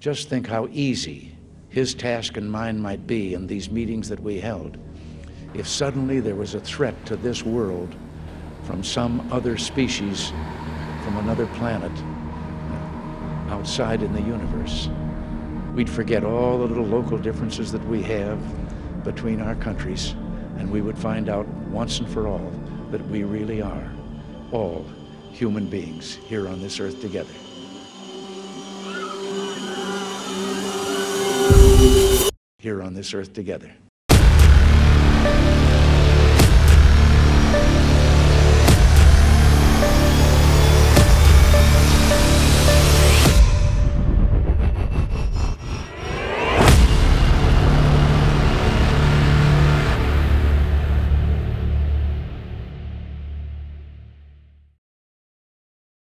Just think how easy his task and mine might be in these meetings that we held if suddenly there was a threat to this world from some other species, from another planet outside in the universe. We'd forget all the little local differences that we have between our countries, and we would find out once and for all that we really are all human beings here on this earth together. Here on this earth together.